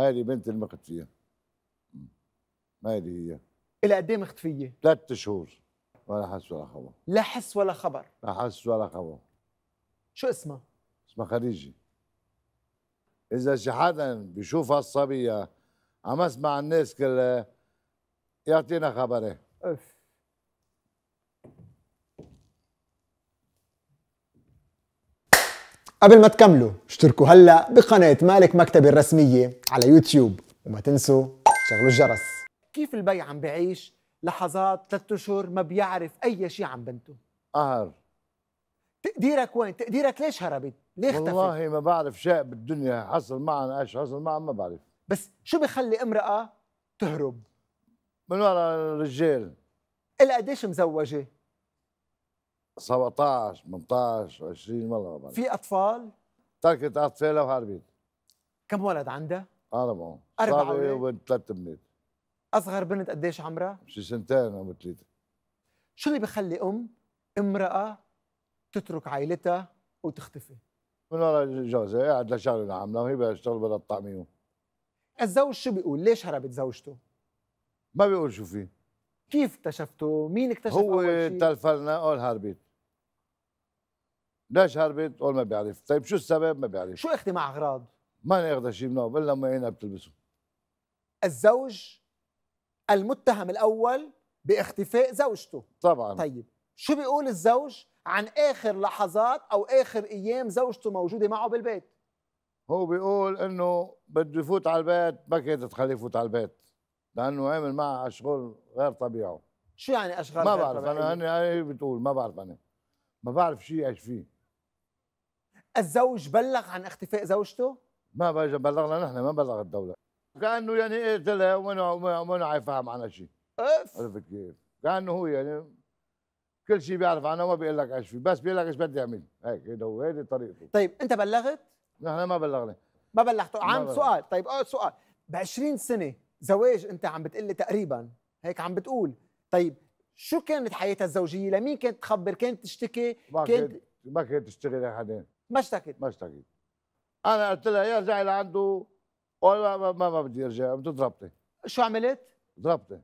هذه بنت المقتفية. هذه هي. إلى قد إيه مختفية؟ 3 شهور ولا حس ولا خبر. لا حس ولا خبر. لا حس ولا خبر. شو اسمها؟ اسمها خديجة. إذا شي حدا بيشوف هالصبية عم اسمع الناس كلها يعطينا خبره. أوف. قبل ما تكملوا اشتركوا هلا بقناة مالك مكتبي الرسمية على يوتيوب، وما تنسوا شغلوا الجرس. كيف البي عم بيعيش لحظات 3 شهور ما بيعرف أي شيء عن بنته؟ قهر. تقديرك وين؟ تقديرك ليش هربت؟ ليه اختفت؟ والله ما بعرف شيء بالدنيا، حصل معنا ايش حصل معنا ما بعرف. بس شو بخلي امرأة تهرب؟ من ورا الرجال. إلها قديش مزوجة؟ 17 18 20 والله ما بعرف. في أطفال؟ تركت أطفالها وهربت. كم ولد عندها؟ 4. 4 وبنت 3 بنات. أصغر بنت قديش عمرها؟ شي 2 أو 3. شو اللي بخلي امرأة تترك عائلتها وتختفي؟ من ورا جوزها، قاعد لشغلة عاملة وهي بدها تشتغل بدها تطعميهم. الزوج شو بيقول؟ ليش هربت زوجته؟ ما بيقول شو فيه. كيف اكتشفته؟ مين اكتشفه؟ هو تلفلنا قال هربت. ليش هربت؟ قال ما بيعرف. طيب شو السبب؟ ما بيعرف. شو اخذتي مع اغراض؟ ما اخذت شيء منهم الا ما عينها بتلبسه. الزوج المتهم الاول باختفاء زوجته. طبعا. طيب شو بيقول الزوج عن اخر لحظات او اخر ايام زوجته موجوده معه بالبيت؟ هو بيقول انه بده يفوت على البيت، ما كانت تخليه يفوت على البيت لانه عامل معها اشغال غير طبيعي. شو يعني اشغال غير طبيعية؟ ما بعرف انا بتقول ما بعرف، انا ما بعرف شيء ايش فيه. الزوج بلغ عن اختفاء زوجته؟ ما بلغنا نحن، ما بلغ الدولة. كانه يعني قتلها وما عايفهم عنها شيء. اف عرفت كيف؟ كانه هو يعني كل شيء بيعرف عنها وما بيقول لك ايش فيه، بس بيقول لك ايش بدي اعمل، هيك هيدا هو هيدي طريقته. طيب انت بلغت؟ نحن ما بلغنا. ما بلغتوا؟ عم سؤال، طيب سؤال، ب 20 سنة زواج انت عم بتقلي تقريبا، هيك عم بتقول، طيب شو كانت حياتها الزوجيه؟ لمين كانت تخبر؟ كانت تشتكي؟ ما كانت تشتغل لحدا. ما اشتكت؟ ما اشتكت. انا قلت لها يا ارجعي لعنده، قال ما بدي ارجع، بدي ضربتي. شو عملت؟ ضربتي.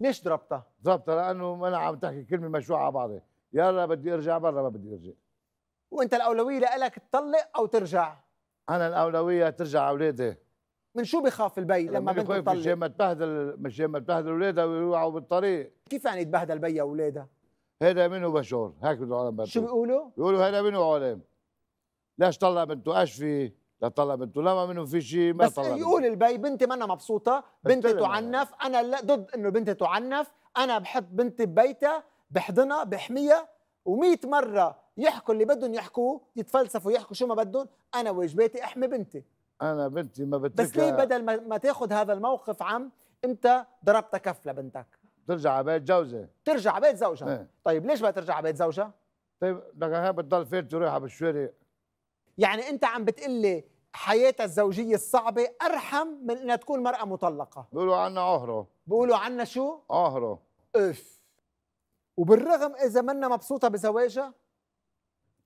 ليش ضربتها؟ ضربتها لانه انا عم تحكي كلمه مشوعه على بعضها، يلا بدي ارجع برا ما بدي ارجع. وانت الاولويه لك تطلق او ترجع؟ انا الاولويه ترجع اولادي. من شو بخاف البي لما بنته تطلق؟ مشان ما تبهدل، اولادها ويوقعوا بالطريق. كيف يعني تبهدل بي اولادها؟ هيدا منه بشور، هيك بده العالم بنته. شو بيقولوا؟ بيقولوا هيدا منه علام. ليش طلع بنته؟ ايش في؟ لا طلع بنته، لما منه في شيء ما طلع. بس يقول البي بنتي منا مبسوطة، بنتي تعنف، انا لا ضد انه بنتي تعنف، انا بحط بنتي ببيتها، بحضنها، بحميها، و100 مرة يحكوا اللي بدهم يحكوه، يتفلسفوا يحكوا شو ما بدهم، انا واجباتي احمي بنتي. أنا بنتي ما بتركها. بس ليه بدل ما تاخذ هذا الموقف عم أنت ضربت كف لبنتك؟ ترجع على بيت جوزها. ترجع على بيت زوجها. إيه؟ طيب ليش بدها ترجع على بيت زوجها؟ طيب لك هي بتضل فاتي روحها بالشوارع. يعني أنت عم بتقلي حياتها الزوجية الصعبة أرحم من إنها تكون مرأة مطلقة. بيقولوا عنا عهرة. بيقولوا عنا شو؟ عهرة. أوف. وبالرغم إذا منا مبسوطة بزواجها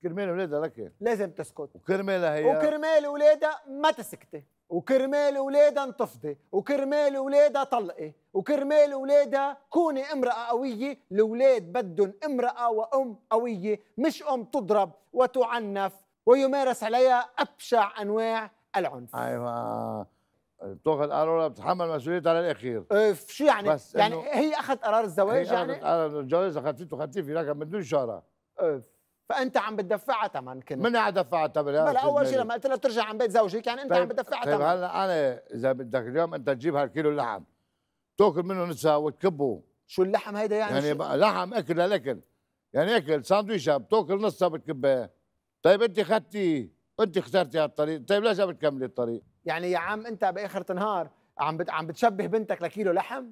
كرمال اولادها لك لازم تسكت، وكرمالها هي، وكرمال اولادها ما تسكتي، وكرمال اولادها انتفضي، وكرمال اولادها طلقي، وكرمال اولادها كوني امرأة قوية. الاولاد بدهم امرأة وام قوية، مش ام تضرب وتعنف ويمارس عليها ابشع انواع العنف. ايوه بتاخذ قرارها بتتحمل مسؤوليتها على الاخير. اف شو يعني؟ يعني هي اخذت قرار الزواج، يعني اخذت قرار الجواز، اخذته خطيفي لكن من دون شعرها. اف فانت عم بتدفعها ثمن. كنت من قاعد دفعها ثمن؟ لا اول شيء لما قلت لها بترجع عن بيت زوجك يعني انت طيب عم بتدفعها ثمن. طيب هلا انا اذا بدك اليوم انت تجيب هالكيلو لحم تاكل منه نصها وتكبه. شو اللحم هيدا يعني؟ يعني لحم اكل للاكل، يعني اكل ساندويشه بتاكل نصها بتكبها. طيب انت اخذتي، انت اخترتي هالطريق، طيب ليش عم بتكملي الطريق؟ يعني يا عم انت باخر النهار عم بتشبه بنتك لكيلو لحم؟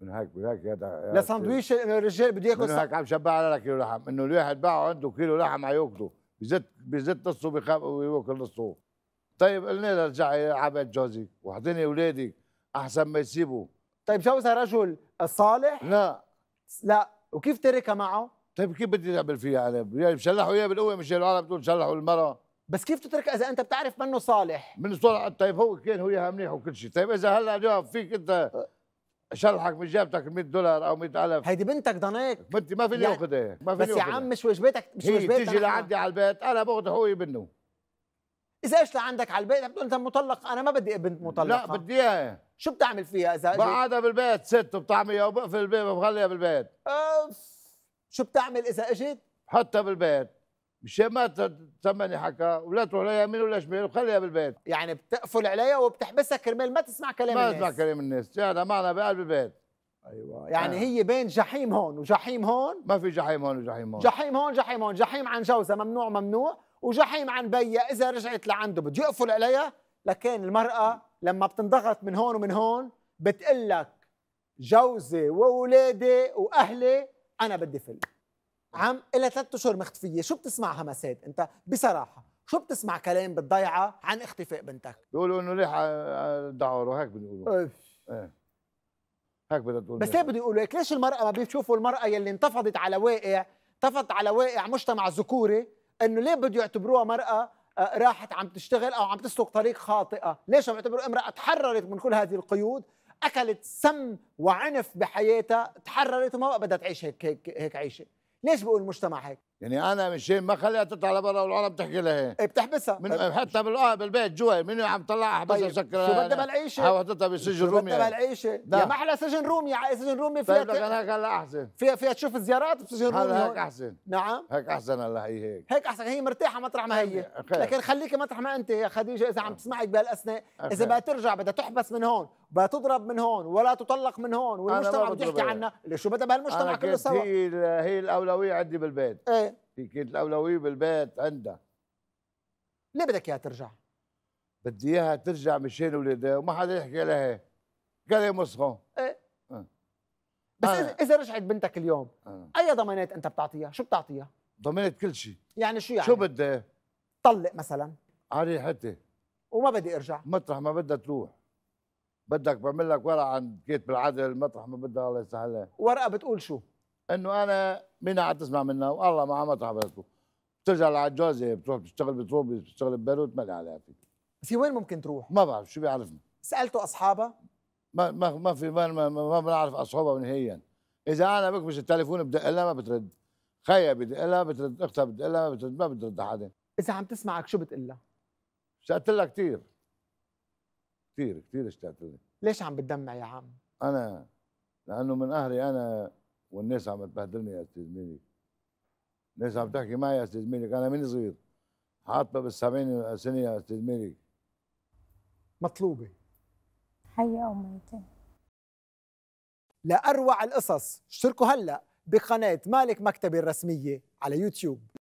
من هيك هذا لساندويش انه الرجال بده ياكل. من هيك عم شبعها على كيلو لحم، انه الواحد باعه عنده كيلو لحم عياكله، بزت نصه وياكل نصه. طيب قلنا لها ارجعي على بيت جوزك واحضني اولادك احسن ما يسيبوا. طيب جوزها رجل صالح؟ لا لا. وكيف تركها معه؟ طيب كيف بدي اعمل فيها انا؟ يعني بشلحوا اياه بالقوه مشان العالم بتقول شلحوا المراه. بس كيف تترك اذا انت بتعرف منه صالح؟ منه صالح. طيب هو كان هو ياها منيح وكل شيء، طيب اذا هلا اليوم فيك انت شرحك من جابتك 100 دولار او 100,000، هيدي بنتك ضنيك، بنتي ما فيني اخذها يعني. ما فيني بس يا عم مش واجباتك، مش واجباتك تيجي لعندي على البيت انا باخذ حقوقي منه. اذا ايش لعندك على البيت بتقول انت مطلق، انا ما بدي بنت مطلقه، لا بدي اياها. شو بتعمل فيها اذا بقعدها بالبيت ست وبطعميها وبقفل الباب وبخليها بالبيت؟ شو بتعمل اذا اجت؟ بحطها بالبيت مشان ما تسمعني حكى ولا تروح لا يمين ولا شمال وخليها بالبيت. يعني بتقفل عليها وبتحبسها كرمال ما تسمع كلام الناس. ما تسمع كلام الناس، هذا معنا بقلب البيت. ايوه يعني هي بين جحيم هون وجحيم هون، ما في جحيم هون وجحيم هون، جحيم هون جحيم هون، جحيم عن جوزها ممنوع ممنوع، وجحيم عن بيا اذا رجعت لعنده بده يقفل عليها. لكن المرأة لما بتنضغط من هون ومن هون بتقول لك جوزي واولادي واهلي انا بدي فل. عم إلها 3 أشهر مختفية، شو بتسمع همسات أنت بصراحة؟ شو بتسمع كلام بالضيعة عن اختفاء بنتك؟ بيقولوا إنه ليح الدعور وهيك بيقولوا. إيه هيك بدها تقول. بس ليه بده يقولوا هيك؟ ليش المرأة ما بيشوفوا المرأة يلي انتفضت على واقع، انتفضت على واقع مجتمع ذكوري، إنه ليه بده يعتبروها مرأة راحت عم تشتغل أو عم تسلك طريق خاطئة؟ ليش عم يعتبروا امرأة تحررت من كل هذه القيود؟ أكلت سم وعنف بحياتها، تحررت وما بدها تعيش هيك هيك هيك عيشة. ليش بقول المجتمع هيك؟ يعني انا مشان ما خليها تطلع لبرا والعالم بتحكي لها هيك بتحبسها من حتى بالبيت جوا، منو عم طلعها احبسها وسكرها؟ طيب شو بدها بالعيشه؟ او حطتها بسجن رومي، شو بدها بالعيشه؟ يا ما احلى سجن رومي، سجن رومي فيها طيب هيك هلا احسن، فيها تشوف زيارات بسجن رومي هيك احسن. نعم هيك احسن هلا، هي هيك هيك احسن، هي مرتاحه مطرح ما هي. لكن خليكي مطرح ما انت يا خديجه اذا عم تسمعك بهالاثناء، اذا بدها ترجع بدها تحبس من هون، بدها تضرب من هون، ولا تطلق من هون، والمجتمع بده يحكي عنها، شو بدها بهالمجتمع كله سوا؟ هي الاولويه عندي بالبيت. هي كانت الأولوية بالبيت عندها. ليه بدك إياها ترجع؟ بدي إياها ترجع مشان ولادها وما حدا يحكي لها كلام مسخون. إيه بس إذا رجعت بنتك اليوم أي ضمانات أنت بتعطيها؟ شو بتعطيها؟ ضمانات كل شيء. يعني شو يعني؟ شو بدها؟ طلق مثلا؟ على ريحتها وما بدي أرجع؟ مطرح ما بدها تروح. بدك بعمل لك ورقة عند كاتب العدل، مطرح ما بدها الله يسهلها. ورقة بتقول شو؟ انه انا مين عم تسمع منها والله ما عم اطلع. بترجع لعند جوزي، بتروح بتشتغل بطرابلس، بتشتغل ببيروت، ما لي علاقه فيك. في وين ممكن تروح؟ ما بعرف شو بيعرفني. سالته اصحابها؟ ما في، ما بنعرف اصحابها نهائيا. اذا انا بكبش التليفون بدق لها ما بترد، خيا بدق لها ما بترد، اختها بدق لها ما بترد، ما بترد حدا. اذا عم تسمعك شو بتقول لها؟ اشتقت لها كثير كثير كثير اشتقت لها. ليش عم بتدمع يا عم؟ انا لانه من اهلي انا، والناس عم تبهدلني يا استاذ مالك. الناس عم تحكي معي يا استاذ مالك، انا ماني صغير، حاطه بال70 سنه يا استاذ مالك. مطلوبه حيه او ميته. لاروع القصص اشتركوا هلا بقناه مالك مكتبي الرسميه على يوتيوب.